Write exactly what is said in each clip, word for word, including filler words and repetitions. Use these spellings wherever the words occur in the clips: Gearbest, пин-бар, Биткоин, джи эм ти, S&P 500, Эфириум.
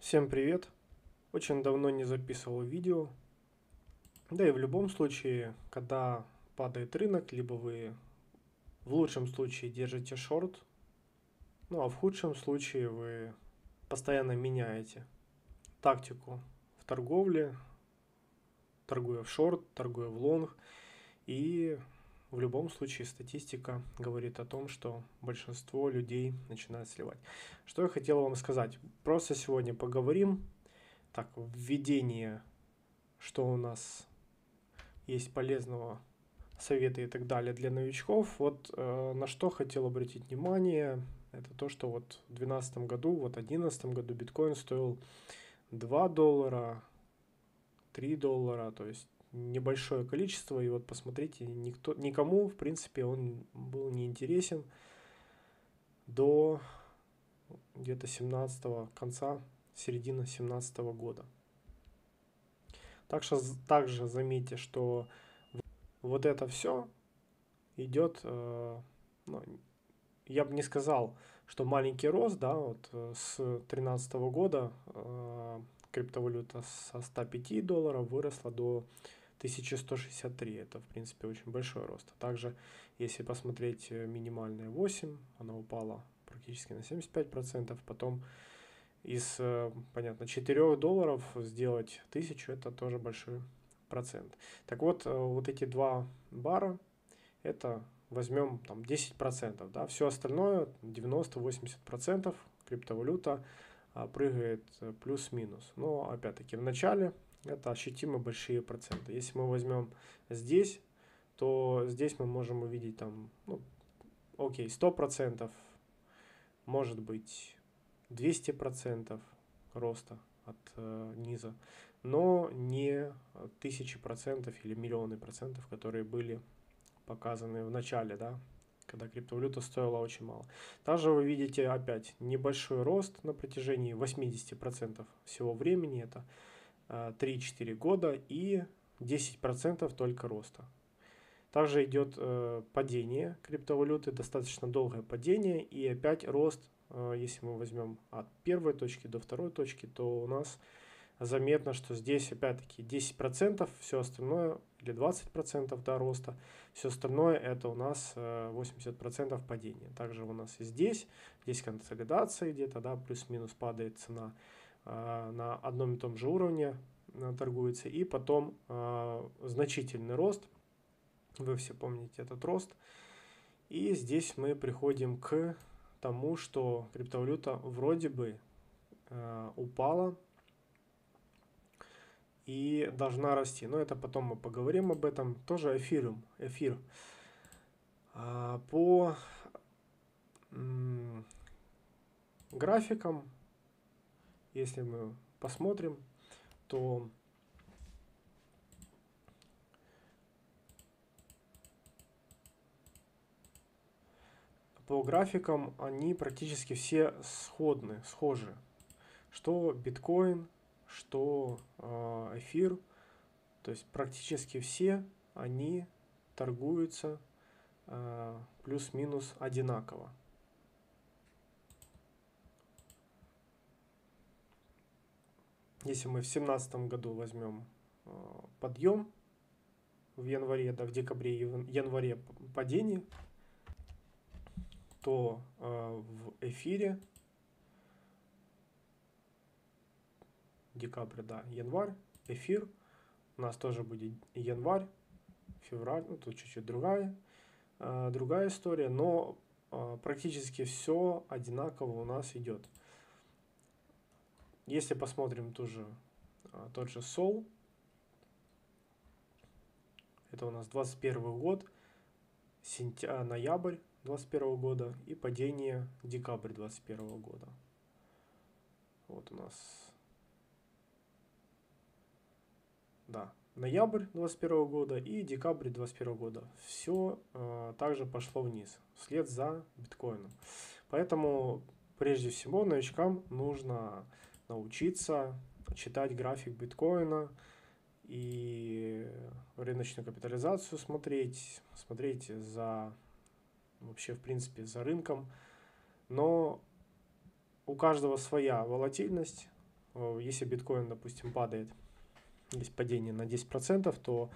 Всем привет! Очень давно не записывал видео. Да и в любом случае, когда падает рынок, либо вы в лучшем случае держите шорт, ну а в худшем случае вы постоянно меняете тактику в торговле, торгуя в шорт, торгуя в лонг. И в любом случае статистика говорит о том, что большинство людей начинает сливать. Что я хотел вам сказать. Просто сегодня поговорим. Так, введение, что у нас есть полезного, советы и так далее для новичков. Вот э, на что хотел обратить внимание. Это то, что вот в две тысячи двенадцатом году, вот в две тысячи одиннадцатом году биткоин стоил два доллара, три доллара, то есть небольшое количество, и вот посмотрите, никто, никому, в принципе, он был не интересен до где-то семнадцатого, конца, середины семнадцатого года. Так что, также заметьте, что вот это все идет, э, ну, я бы не сказал, что маленький рост, да, вот с две тысячи тринадцатого года э, криптовалюта со ста пяти долларов выросла до тысячи ста шестидесяти трёх. Это, в принципе, очень большой рост. Также, если посмотреть минимальные восемь, она упала практически на семьдесят пять процентов. Потом из, понятно, четырёх долларов сделать тысячу, это тоже большой процент. Так вот, вот эти два бара, это возьмем там десять процентов. Да? Все остальное, девяносто-восемьдесят процентов криптовалюта прыгает плюс-минус. Но опять-таки в начале это ощутимо большие проценты. Если мы возьмем здесь, то здесь мы можем увидеть там, ну, окей, сто процентов, может быть двести процентов роста от э, низа, но не тысячи процентов или миллионы процентов, которые были показаны в начале, да, когда криптовалюта стоила очень мало. Также вы видите опять небольшой рост на протяжении восьмидесяти процентов всего времени, это три-четыре года, и десять процентов только роста. Также идет падение криптовалюты, достаточно долгое падение, и опять рост, если мы возьмем от первой точки до второй точки, то у нас заметно, что здесь опять-таки десять процентов, все остальное, или двадцать процентов до роста, все остальное это у нас восемьдесят процентов падения. Также у нас и здесь, здесь консолидация где-то, да, плюс-минус падает цена э, на одном и том же уровне, э, торгуется, и потом э, значительный рост, вы все помните этот рост, и здесь мы приходим к тому, что криптовалюта вроде бы э, упала, и должна расти. Но это потом мы поговорим об этом. Тоже эфириум, эфир. По графикам, если мы посмотрим, то по графикам они практически все сходны, схожи. Что биткоин, что эфир, то есть практически все они торгуются э, плюс-минус одинаково. Если мы в две тысячи семнадцатом году возьмем э, подъем в январе, да, в декабре и в январе падение, то э, в эфире декабрь, да, январь, эфир, у нас тоже будет январь, февраль, ну тут чуть-чуть другая, э, другая история, но э, практически все одинаково у нас идет. Если посмотрим ту же, э, тот же сол, это у нас двадцать первый год, сентя... ноябрь двадцать первого года и падение декабрь двадцать первого года. Вот у нас... Да, ноябрь две тысячи двадцать первого года и декабрь две тысячи двадцать первого года. Все э, также пошло вниз, вслед за биткоином. Поэтому, прежде всего, новичкам нужно научиться читать график биткоина и рыночную капитализацию смотреть, смотреть за, вообще, в принципе, за рынком. Но у каждого своя волатильность, если биткоин, допустим, падает, есть падение на десять процентов, то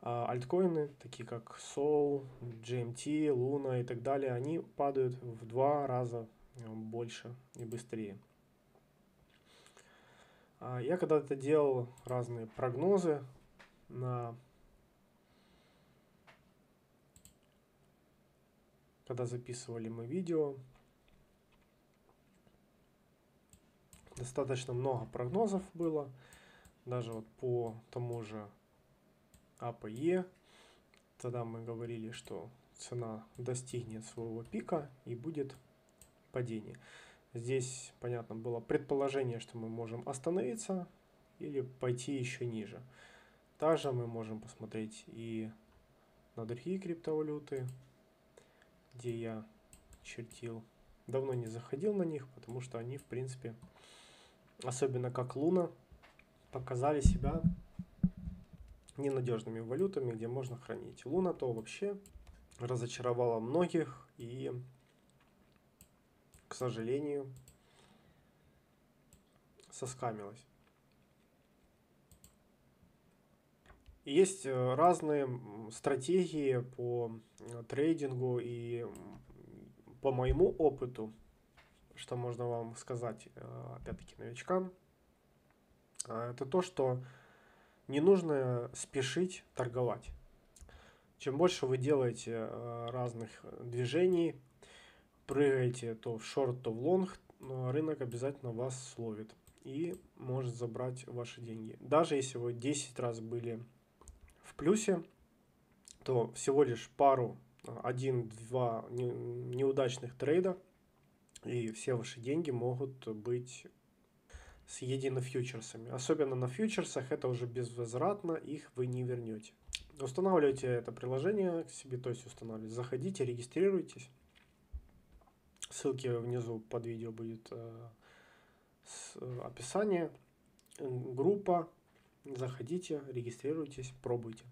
альткоины, такие как Sol, джи эм ти, Luna и так далее, они падают в два раза больше и быстрее. Я когда-то делал разные прогнозы на... когда записывали мы видео. Достаточно много прогнозов было, даже вот по тому же эй пи и. Тогда мы говорили, что цена достигнет своего пика и будет падение. Здесь, понятно, было предположение, что мы можем остановиться или пойти еще ниже. Также мы можем посмотреть и на другие криптовалюты, где я чертил. Давно не заходил на них, потому что они, в принципе, особенно как Луна, показали себя ненадежными валютами, где можно хранить. Луна то вообще разочаровала многих и, к сожалению, соскамилась. Есть разные стратегии по трейдингу, и по моему опыту, что можно вам сказать, опять-таки, новичкам, это то, что не нужно спешить торговать. Чем больше вы делаете разных движений, прыгаете то в шорт, то в лонг, рынок обязательно вас словит и может забрать ваши деньги. Даже если вы десять раз были в плюсе, то всего лишь пару, один-два неудачных трейда, и все ваши деньги могут быть съедены фьючерсами. Особенно на фьючерсах это уже безвозвратно, их вы не вернете. Устанавливайте это приложение к себе, то есть устанавливайте, заходите, регистрируйтесь. Ссылки внизу под видео будет э, с, описание, группа. Заходите, регистрируйтесь, пробуйте.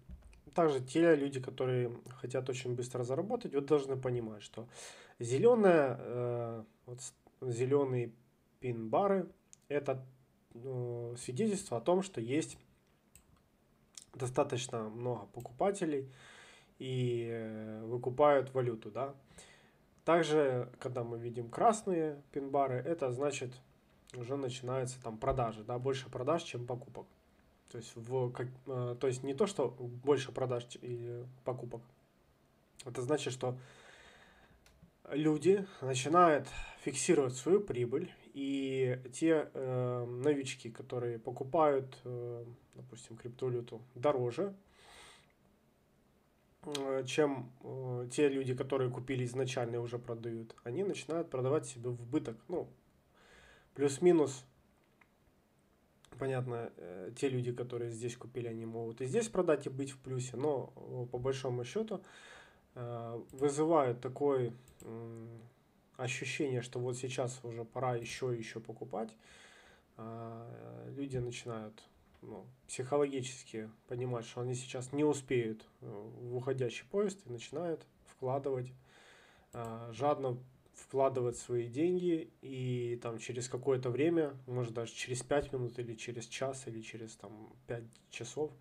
Также те люди, которые хотят очень быстро заработать, вот должны понимать, что зеленая, э, вот зеленые пин-бары – это э, свидетельство о том, что есть достаточно много покупателей и э, выкупают валюту, да. Также, когда мы видим красные пин-бары, это значит, уже начинаются там продажи, да, больше продаж, чем покупок. То есть, в, как, то есть не то, что больше продаж и покупок. Это значит, что люди начинают фиксировать свою прибыль. И те э, новички, которые покупают, э, допустим, криптовалюту дороже, э, чем э, те люди, которые купили изначально и уже продают, они начинают продавать себе в убыток. Ну, плюс-минус. Понятно, те люди, которые здесь купили, они могут и здесь продать и быть в плюсе, но по большому счету вызывает такое ощущение, что вот сейчас уже пора еще и еще покупать. Люди начинают, ну, психологически понимать, что они сейчас не успеют в уходящий поезд, и начинают вкладывать, жадно вкладывать свои деньги, и там через какое-то время, может даже через пять минут или через час или через там пять часов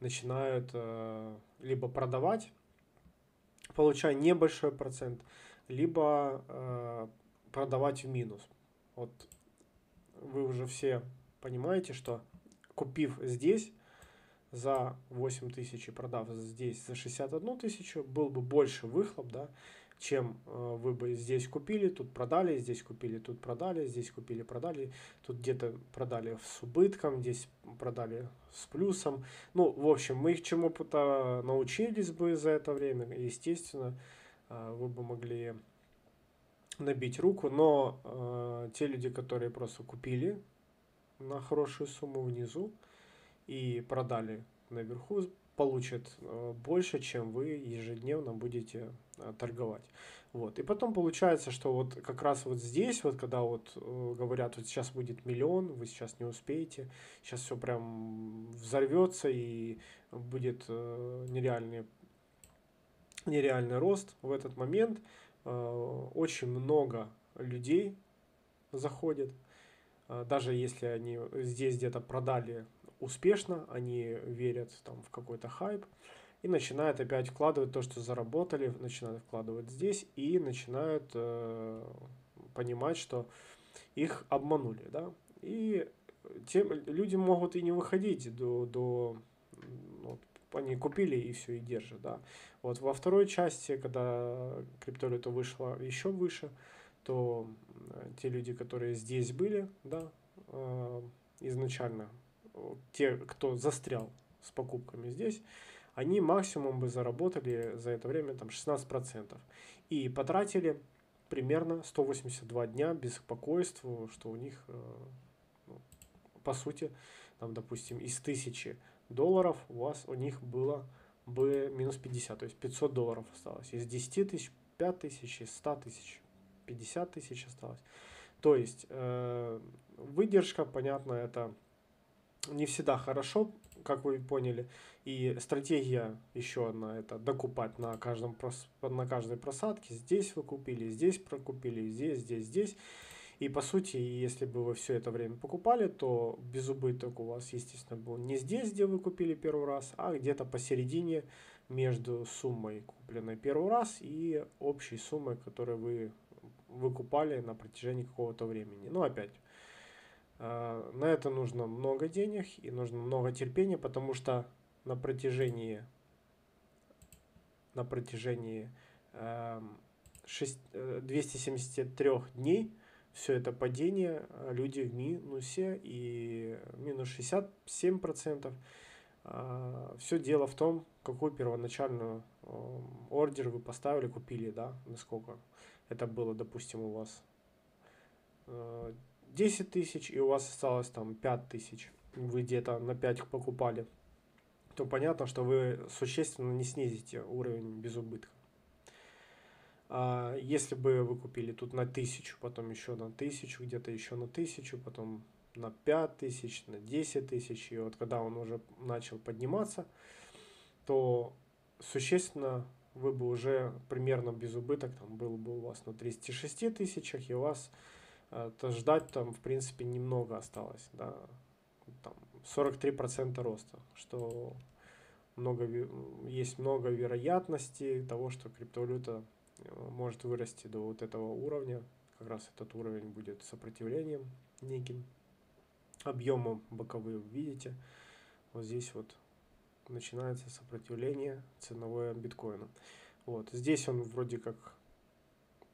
начинают э, либо продавать, получая небольшой процент, либо э, продавать в минус. Вот вы уже все понимаете, что купив здесь за восемь тысяч и продав здесь за шестьдесят одну тысячу, был бы больше выхлоп, да, чем вы бы здесь купили, тут продали, здесь купили, тут продали, здесь купили, продали, тут где-то продали с убытком, здесь продали с плюсом. Ну, в общем, мы их чему-то научились бы за это время, естественно, вы бы могли набить руку, но э, те люди, которые просто купили на хорошую сумму внизу и продали наверху, получат больше, чем вы ежедневно будете торговать. Вот. И потом получается, что вот как раз вот здесь, вот когда вот говорят, вот сейчас будет миллион, вы сейчас не успеете, сейчас все прям взорвется и будет нереальный, нереальный рост, в этот момент очень много людей заходит, Даже если они здесь где-то продали успешно, они верят там, в какой-то хайп и начинают опять вкладывать то, что заработали, начинают вкладывать здесь и начинают э, понимать, что их обманули. Да? И те, люди могут и не выходить до... до вот, они купили и все, и держат. Да? Вот во второй части, когда криптовалюта вышла еще выше, то те люди, которые здесь были, да, э, изначально, те, кто застрял с покупками здесь, они максимум бы заработали за это время там, шестнадцать процентов. И потратили примерно сто восемьдесят два дня беспокойств, что у них, э, по сути, там, допустим, из тысячи долларов у вас у них было бы минус пятьдесят, то есть пятьсот долларов осталось. Из десяти тысяч, пять тысяч, из ста тысяч. пятьдесят тысяч осталось. То есть э, выдержка, понятно, это не всегда хорошо, как вы поняли. И стратегия еще одна, это докупать на, каждом, на каждой просадке. Здесь вы купили, здесь прокупили, здесь, здесь, здесь. И по сути, если бы вы все это время покупали, то без убыток у вас, естественно, был не здесь, где вы купили первый раз, а где-то посередине между суммой, купленной первый раз, и общей суммой, которую вы выкупали на протяжении какого-то времени. Но опять, э, на это нужно много денег и нужно много терпения, потому что на протяжении, на протяжении э, двухсот семидесяти трёх дней все это падение, люди в минусе, и минус шестьдесят семь процентов. Uh, все дело в том, какую первоначальную uh, ордер вы поставили, купили, да, насколько это было, допустим, у вас uh, десять тысяч, и у вас осталось там пять тысяч, вы где-то на пять покупали, то понятно, что вы существенно не снизите уровень без убытка. Uh, если бы вы купили тут на тысячу, потом еще на тысячу, где-то еще на тысячу, потом на пять тысяч, на десять тысяч, и вот когда он уже начал подниматься, то существенно вы бы уже примерно без убыток там был бы у вас на тридцати шести тысячах, и у вас это ждать там в принципе немного осталось, да, там сорок три процента роста, что много, есть много вероятности того, что криптовалюта может вырасти до вот этого уровня. Как раз этот уровень будет сопротивлением неким, объемом боковым, видите, вот здесь вот начинается сопротивление ценовое биткоина. Вот здесь он вроде как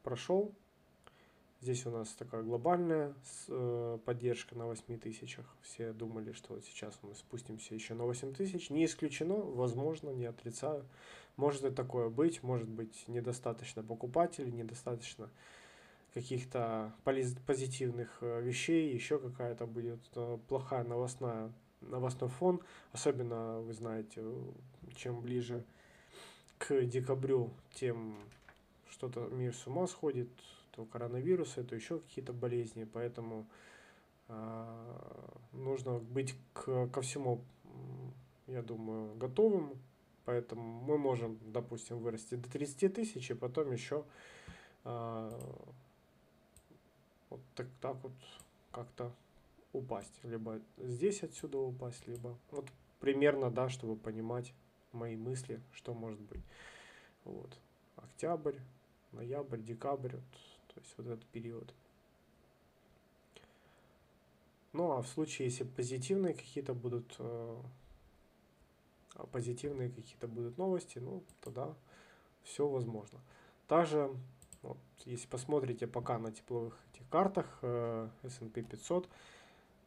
прошел, здесь у нас такая глобальная поддержка на восьми тысячах, все думали, что вот сейчас мы спустимся еще на восемь тысяч, не исключено, возможно, не отрицаю, может и такое быть, может быть недостаточно покупателей, недостаточно каких-то позитивных вещей, еще какая-то будет плохая новостная, новостной фон. Особенно, вы знаете, чем ближе к декабрю, тем что-то мир с ума сходит, то коронавирусы, то еще какие-то болезни. Поэтому э, нужно быть к, ко всему, я думаю, готовым. Поэтому мы можем, допустим, вырасти до тридцати тысяч, и потом еще... Э, вот так, так вот как-то упасть, либо здесь отсюда упасть, либо вот примерно, да, чтобы понимать мои мысли, что может быть. Вот октябрь, ноябрь, декабрь, вот, то есть вот этот период. Ну а в случае, если позитивные какие-то будут э, позитивные какие-то будут новости, ну тогда все возможно. Также вот, если посмотрите пока на тепловых этих картах э, эс энд пи пятьсот,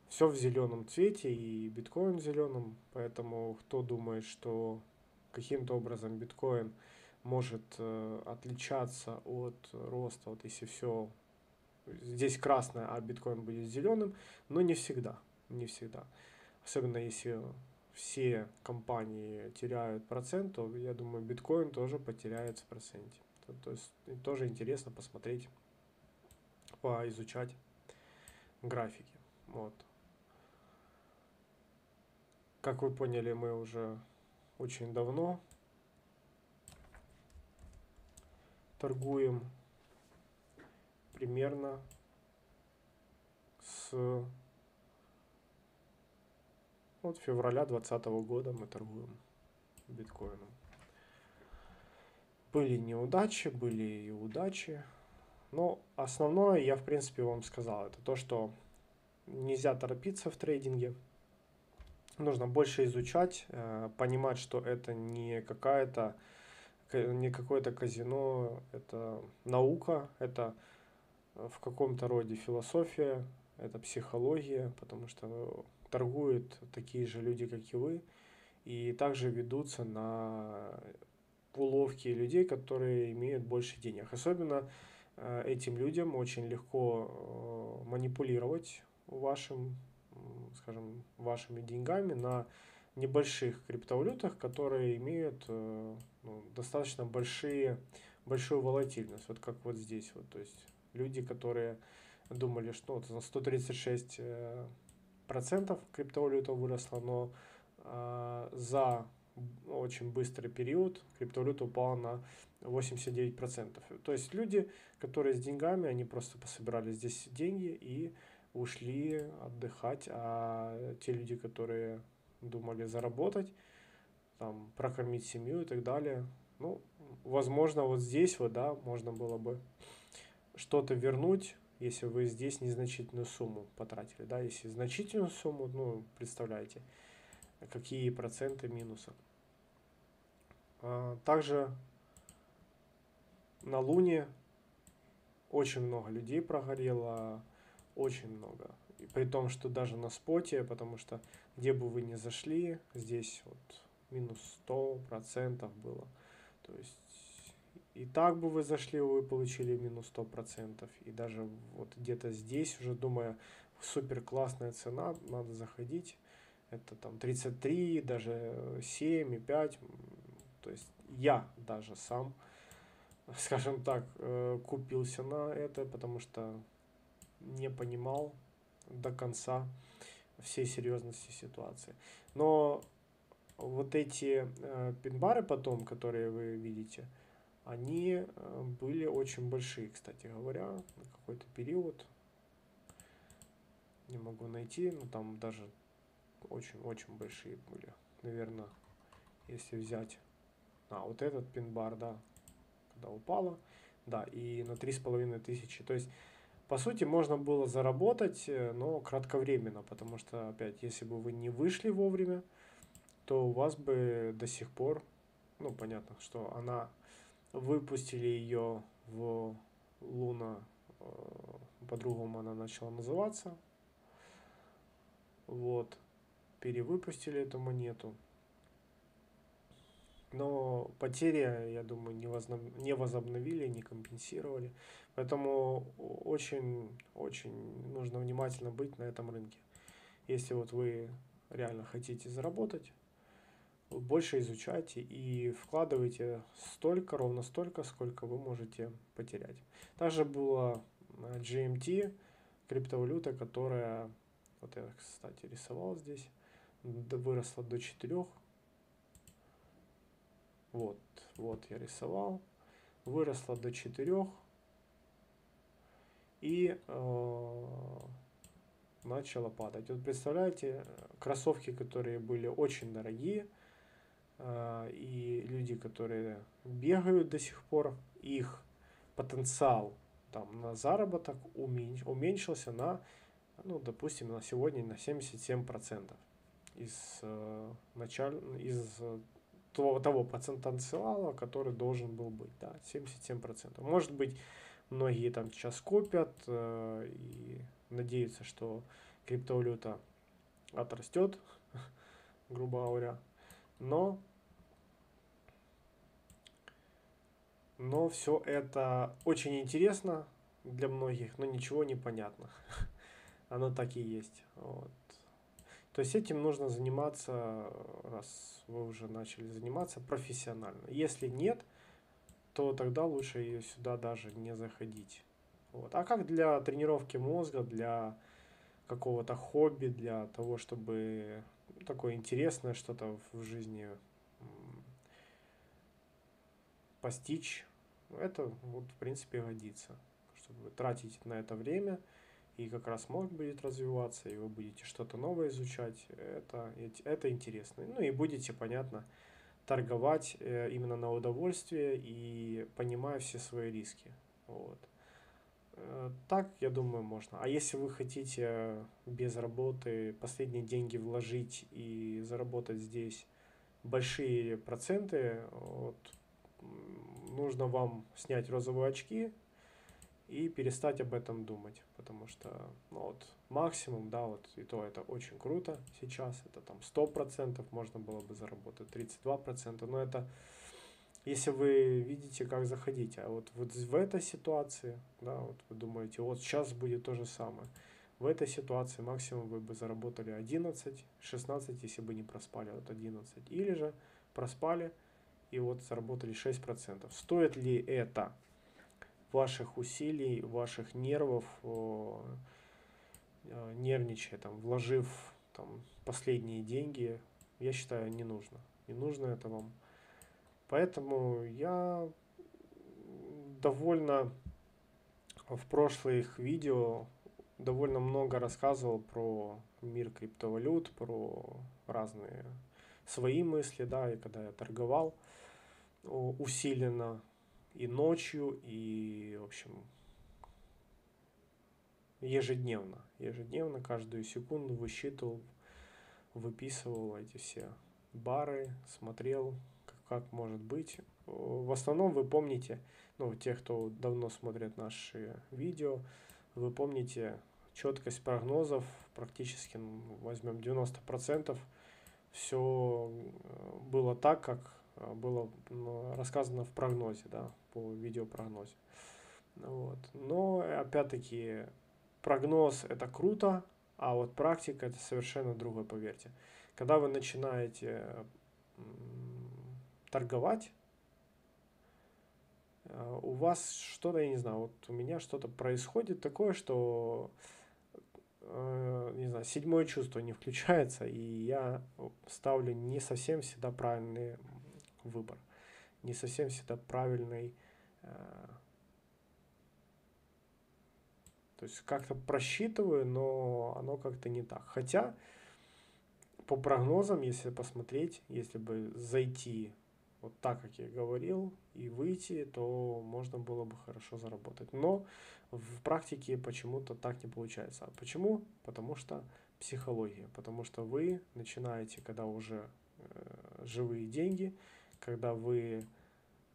все в зеленом цвете и биткоин в зеленом, поэтому кто думает, что каким-то образом биткоин может э, отличаться от роста, вот если все здесь красное, а биткоин будет зеленым, но не всегда, не всегда. Особенно если все компании теряют процент, то я думаю, биткоин тоже потеряет в проценте. То есть тоже интересно посмотреть, поизучать графики. Вот. Как вы поняли, мы уже очень давно торгуем примерно с Вот февраля двадцатого года мы торгуем биткоином. Были неудачи, были и удачи. Но основное я, в принципе, вам сказал. Это то, что нельзя торопиться в трейдинге. Нужно больше изучать, понимать, что это не какая-то, не какое-то казино, это наука, это в каком-то роде философия, это психология, потому что торгуют такие же люди, как и вы, и также ведутся на уловки людей, которые имеют больше денег. Особенно этим людям очень легко манипулировать вашим, скажем, вашими деньгами на небольших криптовалютах, которые имеют ну, достаточно большие, большую волатильность, вот как вот здесь. Вот. То есть люди, которые думали, что вот на сто тридцать шесть процентов криптовалюта выросла, но э, за очень быстрый период криптовалюта упала на восемьдесят девять процентов. То есть люди, которые с деньгами, они просто пособирали здесь деньги и ушли отдыхать, а те люди, которые думали заработать, там, прокормить семью и так далее, ну, возможно, вот здесь вот, да, можно было бы что-то вернуть, если вы здесь незначительную сумму потратили, да, если значительную сумму, ну, представляете, какие проценты минуса. А также на Луне очень много людей прогорело, очень много. И при том, что даже на споте, потому что где бы вы ни зашли, здесь вот минус сто процентов было. То есть и так бы вы зашли, вы получили минус сто процентов. И даже вот где-то здесь уже, думая, супер классная цена, надо заходить. Это там тридцать три, даже семь и пять. То есть я даже сам, скажем так, купился на это, потому что не понимал до конца всей серьезности ситуации. Но вот эти э, пин-бары потом, которые вы видите, они э, были очень большие, кстати говоря, на какой-то период. Не могу найти, но там даже очень-очень большие были. Наверное, если взять... А, вот этот пин-бар, да, когда упало, да, и на три с половиной тысячи. То есть по сути, можно было заработать, но кратковременно, потому что, опять, если бы вы не вышли вовремя, то у вас бы до сих пор, ну, понятно, что она, выпустили ее в Луна, по-другому она начала называться, вот, перевыпустили эту монету, но потери, я думаю, не возобновили, не компенсировали. Поэтому очень-очень нужно внимательно быть на этом рынке. Если вот вы реально хотите заработать, больше изучайте и вкладывайте столько, ровно столько, сколько вы можете потерять. Также была джи эм ти, криптовалюта, которая, вот я, кстати, рисовал здесь, выросла до четырёх. Вот, вот я рисовал, выросла до четырёх и э, начала падать. Вот представляете, кроссовки, которые были очень дорогие, э, и люди, которые бегают до сих пор, их потенциал там на заработок уменьш, уменьшился на, ну, допустим, на сегодня на семьдесят семь процентов из э, начала, из того, того потенциала, который должен был быть, да, семьдесят семь процентов. Может быть, многие там сейчас купят э, и надеются, что криптовалюта отрастет, грубо говоря, но но все это очень интересно для многих, но ничего не понятно. Оно так и есть. Вот. То есть этим нужно заниматься, раз вы уже начали заниматься, профессионально. Если нет, то тогда лучше ее сюда даже не заходить. Вот. А как для тренировки мозга, для какого-то хобби, для того, чтобы такое интересное что-то в жизни постичь, это вот, в принципе, годится. Чтобы тратить на это время и как раз мозг будет развиваться, и вы будете что-то новое изучать, это, это интересно. Ну и будете, понятно, торговать именно на удовольствие и понимая все свои риски. Вот. Так, я думаю, можно. А если вы хотите без работы последние деньги вложить и заработать здесь большие проценты, вот, нужно вам снять розовые очки и перестать об этом думать, потому что ну, вот, максимум, да, вот и то это очень круто сейчас, это там сто процентов можно было бы заработать, тридцать два процента, но это если вы видите, как заходить, а вот, вот в этой ситуации, да, вот вы думаете, вот сейчас будет то же самое, в этой ситуации максимум вы бы заработали одиннадцать, шестнадцать, если бы не проспали, вот одиннадцать, или же проспали и вот заработали шесть процентов. Стоит ли это ваших усилий, ваших нервов, о, нервничая, там, вложив там, последние деньги, я считаю, не нужно. Не нужно это вам. Поэтому я довольно в прошлых видео довольно много рассказывал про мир криптовалют, про разные свои мысли, да, и когда я торговал усиленно, и ночью, и, в общем, ежедневно. Ежедневно, каждую секунду высчитывал, выписывал эти все бары, смотрел, как, как может быть. В основном вы помните, ну, те, кто давно смотрит наши видео, вы помните четкость прогнозов, практически, ну, возьмем девяносто процентов, все было так, как было рассказано в прогнозе, да, по видеопрогнозе. Вот. Но опять-таки прогноз это круто, а вот практика это совершенно другое, поверьте. Когда вы начинаете торговать, у вас что-то, я не знаю, вот у меня что-то происходит такое, что не знаю, седьмое чувство не включается, и я ставлю не совсем всегда правильный выбор, не совсем всегда правильный, э, то есть как-то просчитываю, но оно как-то не так. Хотя по прогнозам, если посмотреть, если бы зайти вот так, как я говорил, и выйти, то можно было бы хорошо заработать. Но в практике почему-то так не получается. А почему? Потому что психология. Потому что вы начинаете, когда уже э, живые деньги, когда вы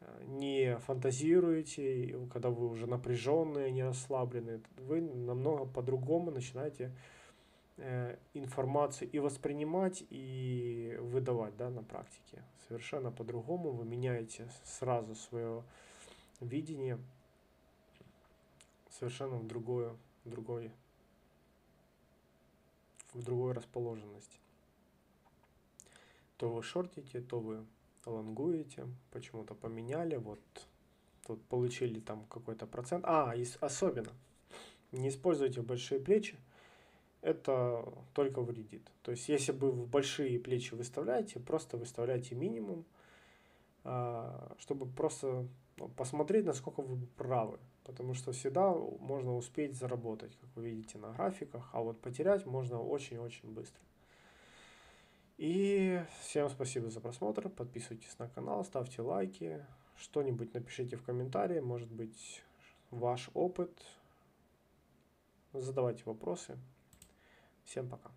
э, не фантазируете, когда вы уже напряженные, не расслабленные, вы намного по-другому начинаете информацию и воспринимать, и выдавать, да, на практике. Совершенно по-другому вы меняете сразу свое видение совершенно в другое, в другой, в другой расположенности. То вы шортите, то вы лонгуете, почему-то поменяли, вот тут получили там какой-то процент. А, и особенно, не используйте большие плечи, это только вредит. То есть, если бы в большие плечи выставляете, просто выставляйте минимум, чтобы просто посмотреть, насколько вы правы. Потому что всегда можно успеть заработать, как вы видите на графиках, а вот потерять можно очень-очень быстро. И всем спасибо за просмотр, подписывайтесь на канал, ставьте лайки, что-нибудь напишите в комментарии, может быть, ваш опыт, задавайте вопросы. Всем пока.